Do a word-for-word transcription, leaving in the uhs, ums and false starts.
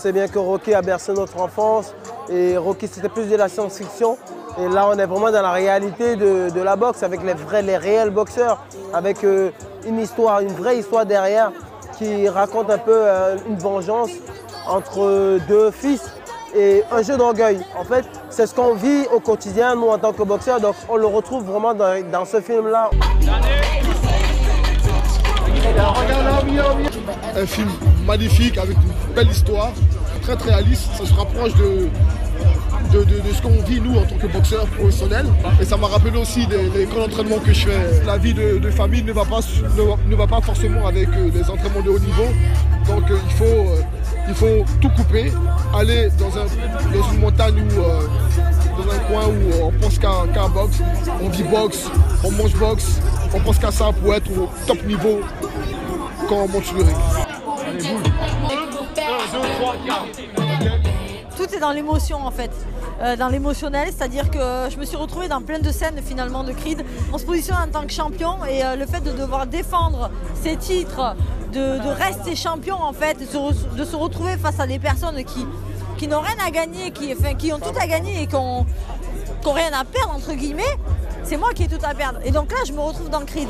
sait bien que Rocky a bercé notre enfance et Rocky c'était plus de la science-fiction. Et là on est vraiment dans la réalité de, de la boxe avec les vrais, les réels boxeurs, avec euh, une histoire, une vraie histoire derrière qui raconte un peu euh, une vengeance entre deux fils et un jeu d'orgueil. En fait, c'est ce qu'on vit au quotidien, nous, en tant que boxeurs. Donc, on le retrouve vraiment dans, dans ce film-là. Un film magnifique, avec une belle histoire, très très réaliste. Ça se rapproche de, de, de, de ce qu'on vit, nous, en tant que boxeurs professionnels. Et ça m'a rappelé aussi des, des camps d'entraînement que je fais. La vie de, de famille ne va, pas, ne, ne va pas forcément avec les entraînements de haut niveau. Donc, il faut... Il faut tout couper, aller dans, un, dans une montagne ou euh, dans un coin où on pense qu'à qu'à boxe, on vit boxe, on mange boxe, on pense qu'à ça pour être au top niveau quand on monte sur le ring. Tout est dans l'émotion en fait, euh, dans l'émotionnel, c'est-à-dire que je me suis retrouvée dans plein de scènes finalement de Creed. On se positionne en tant que champion et euh, le fait de devoir défendre ses titres, De, de rester champion en fait, de se, de se retrouver face à des personnes qui, qui n'ont rien à gagner, qui, enfin, qui ont tout à gagner et qui n'ont rien à perdre entre guillemets, c'est moi qui ai tout à perdre. Et donc là je me retrouve dans le Creed.